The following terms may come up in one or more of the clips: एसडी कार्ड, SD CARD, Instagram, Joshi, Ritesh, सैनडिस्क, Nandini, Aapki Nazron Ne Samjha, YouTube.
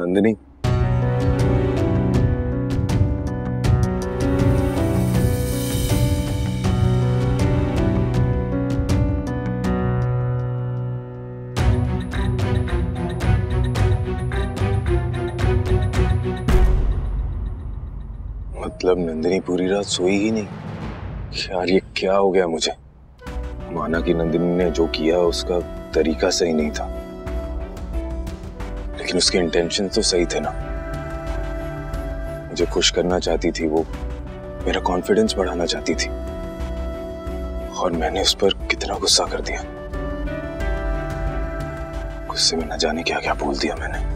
नंदिनी, मतलब नंदिनी पूरी रात सोई ही नहीं। यार ये क्या हो गया मुझे। माना कि नंदिनी ने जो किया उसका तरीका सही नहीं था, लेकिन उसके इंटेंशन तो सही थे ना। मुझे खुश करना चाहती थी वो, मेरा कॉन्फिडेंस बढ़ाना चाहती थी, और मैंने उस पर कितना गुस्सा कर दिया। गुस्से में न जाने क्या क्या बोल दिया मैंने।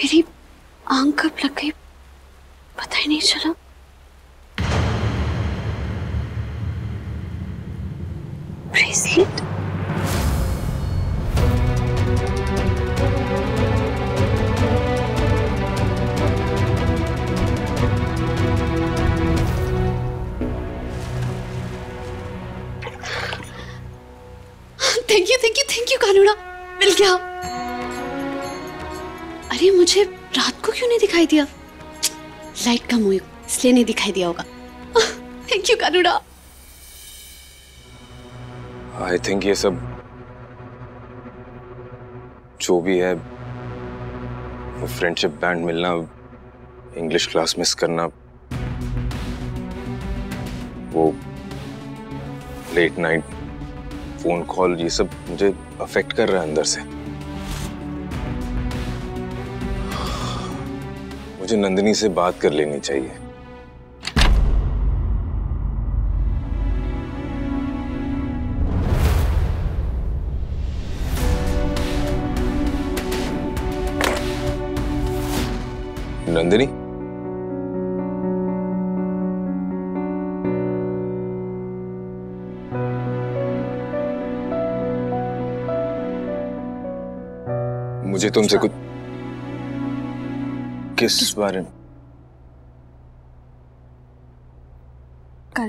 मेरी आंख कब लग गई पता ही नहीं चला। ब्रेसलेट, थैंक यू कानूना, मिल गया। अरे मुझे रात को क्यों नहीं दिखाई दिया, लाइट कम हुई इसलिए नहीं दिखाई दिया होगा। थैंक यू कानूड़ा। आई थिंक ये सब जो भी है, वो फ्रेंडशिप बैंड मिलना, इंग्लिश क्लास मिस करना, वो लेट नाइट फोन कॉल, ये सब मुझे अफेक्ट कर रहा है अंदर से। मुझे नंदिनी से बात कर लेनी चाहिए। नंदिनी, मुझे तुमसे कुछ किस बारे में?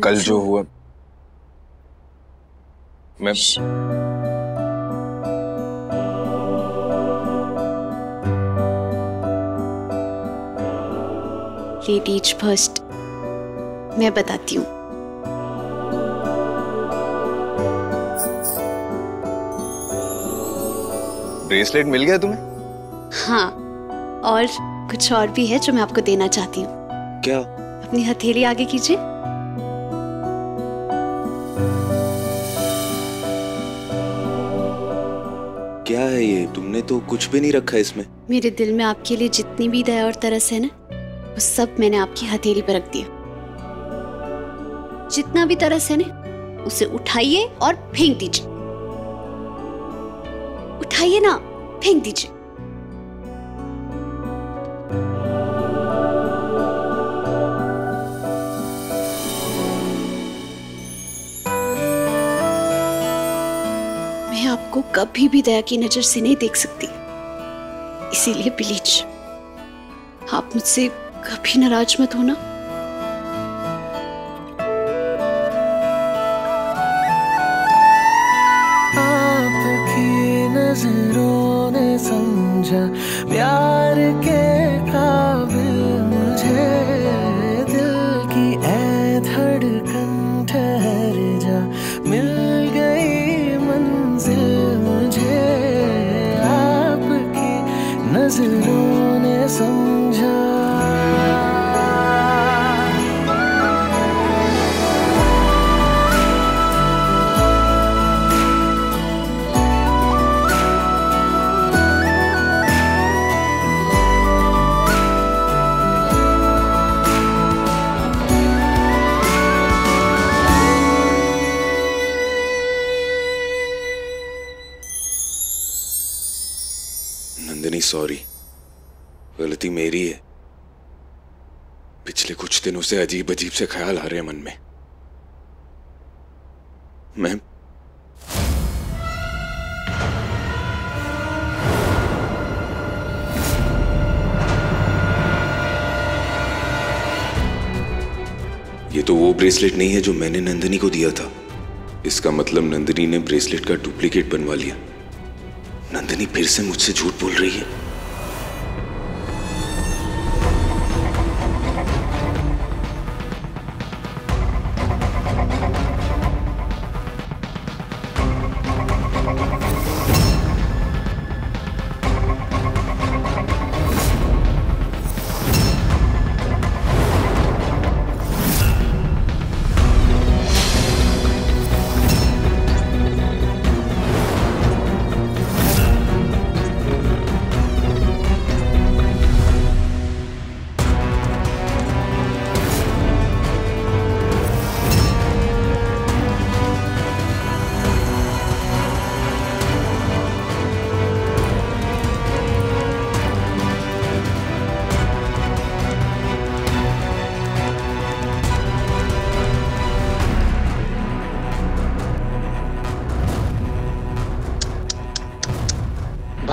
कल जो हुआ मैं रीच फर्स्ट मैं बताती हूँ। ब्रेसलेट मिल गया तुम्हें? हाँ, और कुछ और भी है जो मैं आपको देना चाहती हूँ। क्या? अपनी हथेली आगे कीजिए। क्या है ये? तुमने तो कुछ भी नहीं रखा इसमें। मेरे दिल में आपके लिए जितनी भी दया और तरस है ना, वो सब मैंने आपकी हथेली पर रख दिया। जितना भी तरस है ना, उसे उठाइए और फेंक दीजिए। उठाइए ना, फेंक दीजिए। आपको कभी भी दया की नजर से नहीं देख सकती, इसीलिए प्लीज आप मुझसे कभी नाराज मत होना। आपकी नजरों ने समझा प्यार के काबिल मुझे, दिल की ऐ धड़कन ठहर जा, मिल गई मुझे। आपकी नजरों ने समझा नंदिनी, सॉरी, गलती मेरी है। पिछले कुछ दिनों से अजीब अजीब से ख्याल आ रहे हैं मन में। तो वो ब्रेसलेट नहीं है जो मैंने नंदिनी को दिया था। इसका मतलब नंदिनी ने ब्रेसलेट का डुप्लीकेट बनवा लिया। नंदिनी फिर से मुझसे झूठ बोल रही है।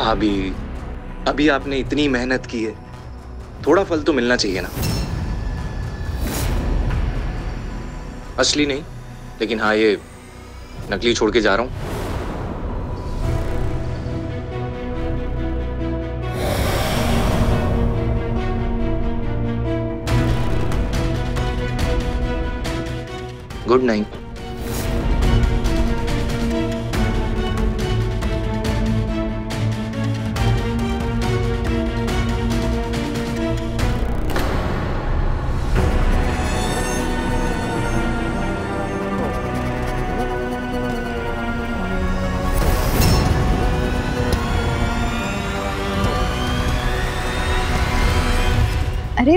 भाभी, अभी आपने इतनी मेहनत की है, थोड़ा फल तो मिलना चाहिए ना। असली नहीं, लेकिन हाँ ये नकली छोड़ के जा रहा हूं। Good night. अरे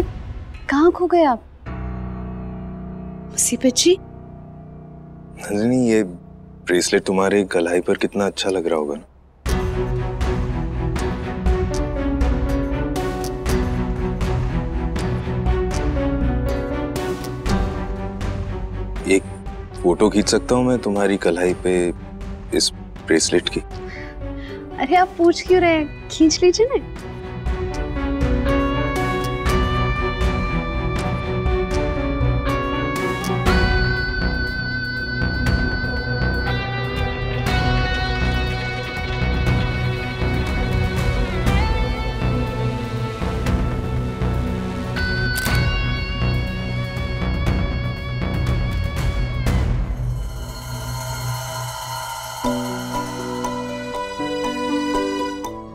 कहाँ खो गए आप? मुसीबत जी। नंदिनी, ये ब्रेसलेट तुम्हारे गलाई पर कितना अच्छा लग रहा होगा ना। एक फोटो खींच सकता हूँ मैं तुम्हारी कलाई पे इस ब्रेसलेट की? अरे आप पूछ क्यों रहे हैं, खींच लीजिए ना।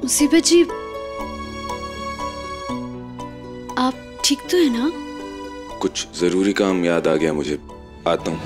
मुसीबत जी, आप ठीक तो है ना? कुछ जरूरी काम याद आ गया मुझे, आता हूँ।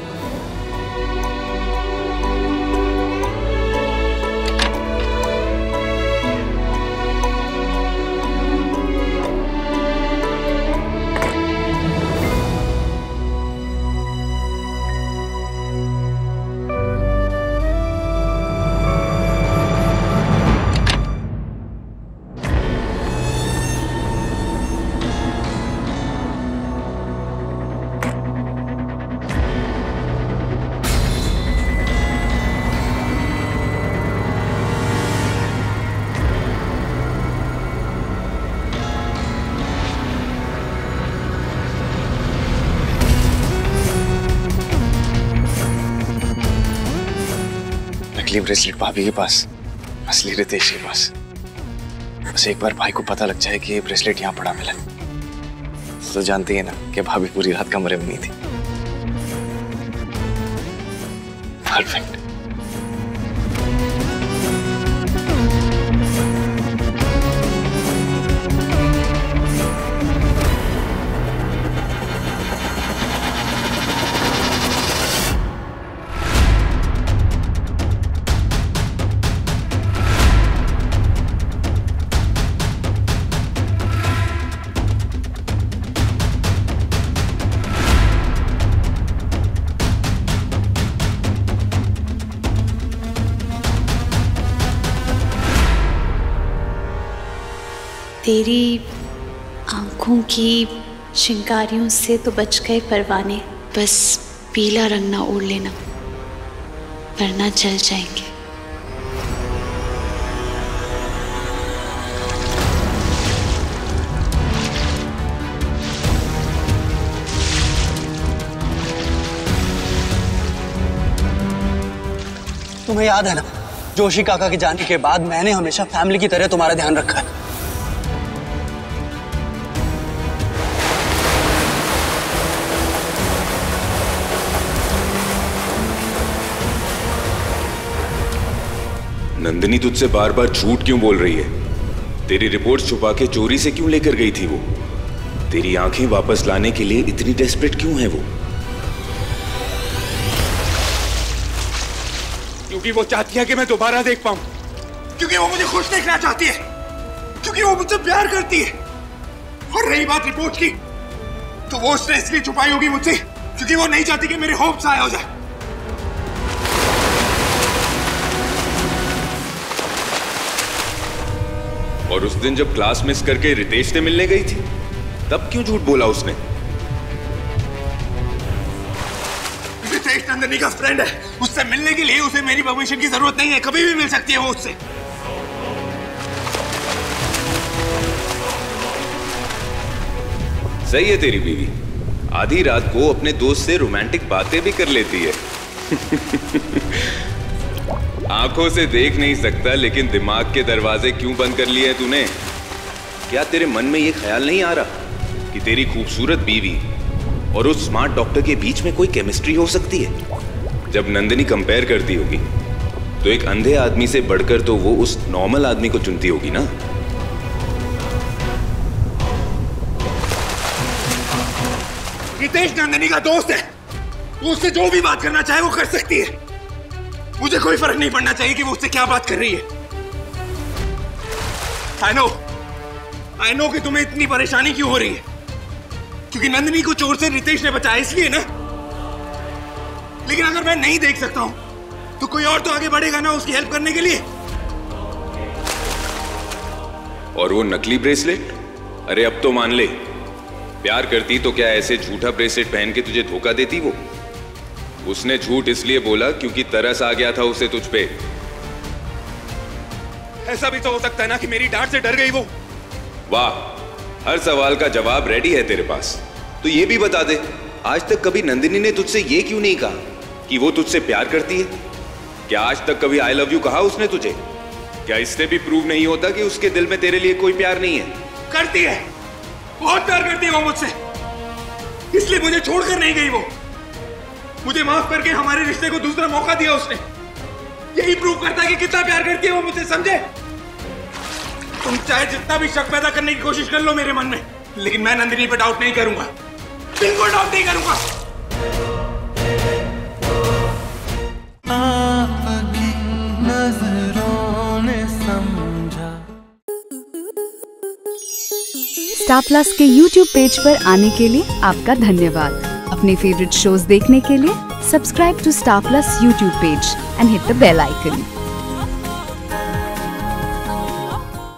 नकली ब्रेसलेट भाभी के पास, असली रितेश के पास। बस एक बार भाई को पता लग जाए कि ये ब्रेसलेट यहाँ पड़ा मिला तो जानती है ना कि भाभी पूरी रात कमरे में नहीं थी। परफेक्ट। तेरी आंखों की चिंगारियों से तो बच गए परवाने, बस पीला रंग ना ओढ़ लेना वरना जल जाएंगे। तुम्हें याद है ना, जोशी काका के जाने के बाद मैंने हमेशा फैमिली की तरह तुम्हारा ध्यान रखा है। नंदिनी तुझसे बार बार झूठ क्यों बोल रही है? तेरी रिपोर्ट्स छुपा के चोरी से क्यों लेकर गई थी वो? तेरी आंखें वापस लाने के लिए इतनी डेस्परेट क्यों है वो? क्योंकि वो चाहती है कि मैं दोबारा देख पाऊं। क्योंकि वो मुझे खुश देखना चाहती है। क्योंकि वो मुझसे प्यार करती है। और रही बात रिपोर्ट की, तो वो उसने इसलिए छुपाई होगी मुझसे क्योंकि वो नहीं चाहती कि मेरे होप्स आया हो जाए। और उस दिन जब क्लास मिस करके रितेश से मिलने गई थी, तब क्यों झूठ बोला उसने? रितेश नंदिनी का फ्रेंड है, उससे मिलने के लिए उसे मेरी परमिशन की जरूरत नहीं है, कभी भी मिल सकती है वो उससे। सही है तेरी बीवी, आधी रात को अपने दोस्त से रोमांटिक बातें भी कर लेती है। आंखों से देख नहीं सकता, लेकिन दिमाग के दरवाजे क्यों बंद कर लिए हैं तूने? क्या तेरे मन में ये ख्याल नहीं आ रहा कि तेरी खूबसूरत बीवी और उस स्मार्ट डॉक्टर के बीच में कोई केमिस्ट्री हो सकती है? जब नंदिनी कंपेयर करती होगी तो एक अंधे आदमी से बढ़कर तो वो उस नॉर्मल आदमी को चुनती होगी ना। रितेश नंदिनी का दोस्त है, वो उससे जो भी बात करना चाहे वो कर सकती है। मुझे कोई फर्क नहीं पड़ना चाहिए कि वो उससे क्या बात कर रही है। I know कि तुम्हें इतनी परेशानी क्यों हो रही है, क्योंकि नंदिनी को चोर से रितेश ने बचाया इसलिए ना। लेकिन अगर मैं नहीं देख सकता हूं तो कोई और तो आगे बढ़ेगा ना उसकी हेल्प करने के लिए। और वो नकली ब्रेसलेट, अरे अब तो मान ले प्यार करती तो क्या ऐसे झूठा ब्रेसलेट पहन के तुझे धोखा देती? वो उसने झूठ इसलिए बोला क्योंकि तरस आ गया था उसे तुझ पे। ऐसा भी तो हो सकता है ना कि मेरी डांट से डर गई वो। वाह, हर सवाल का जवाब रेडी है तेरे पास। तो ये भी बता दे, आज तक कभी नंदिनी ने तुझसे ये क्यों नहीं कहा कि वो तुझसे प्यार करती है? क्या आज तक कभी आई लव यू कहा उसने तुझे? क्या इससे भी प्रूव नहीं होता कि उसके दिल में तेरे लिए कोई प्यार नहीं है? करती है, बहुत प्यार करती है वो मुझसे, इसलिए मुझे छोड़कर नहीं गई वो। मुझे माफ करके हमारे रिश्ते को दूसरा मौका दिया उसने। यही प्रूव करता है कि कितना प्यार करती है वो मुझे, समझे? तुम चाहे जितना भी शक पैदा करने की कोशिश कर लो मेरे मन में, लेकिन मैं नंदिनी पे डाउट नहीं करूंगा, बिल्कुल डाउट नहीं करूंगा। आपकी नजरों ने समझा। स्टार प्लस के YouTube पेज पर आने के लिए आपका धन्यवाद। अपने फेवरेट शोज देखने के लिए subscribe to Star Plus YouTube page and hit the bell icon.